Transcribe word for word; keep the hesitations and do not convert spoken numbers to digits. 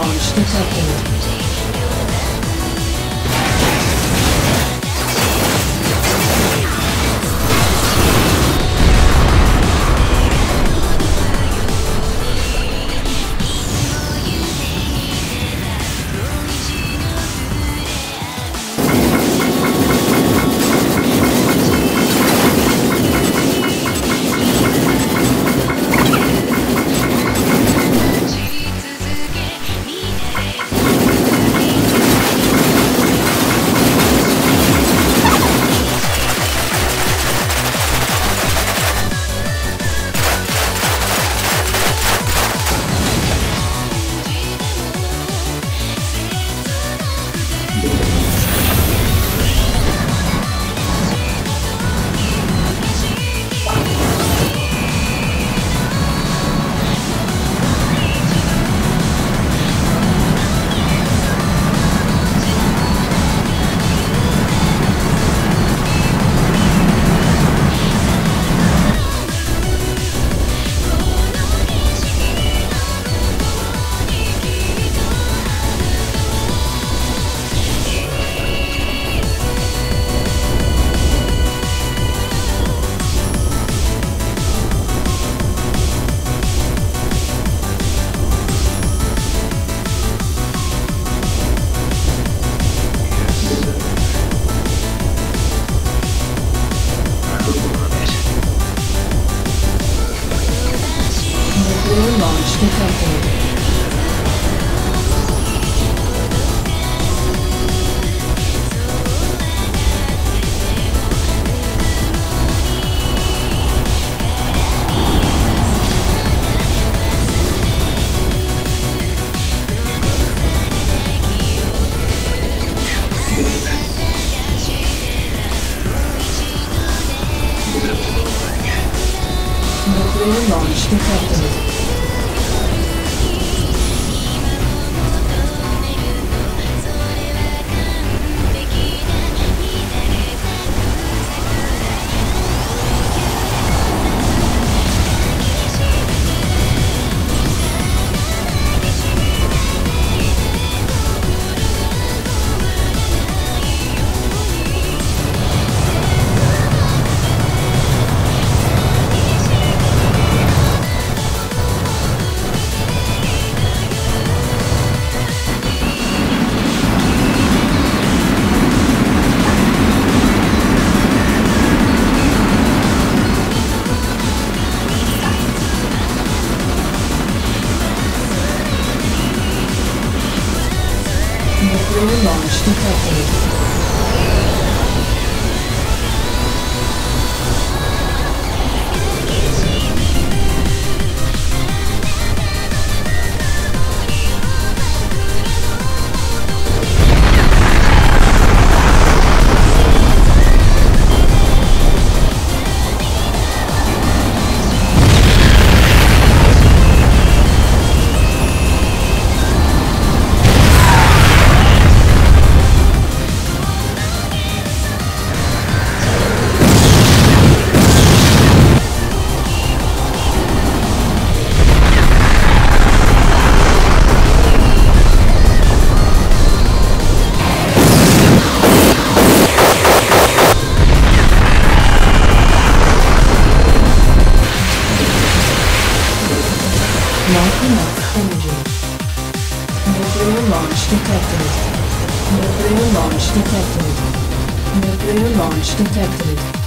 Launch detected. Launch detected. Launch detected. Launch detected. Nuclear launch detected.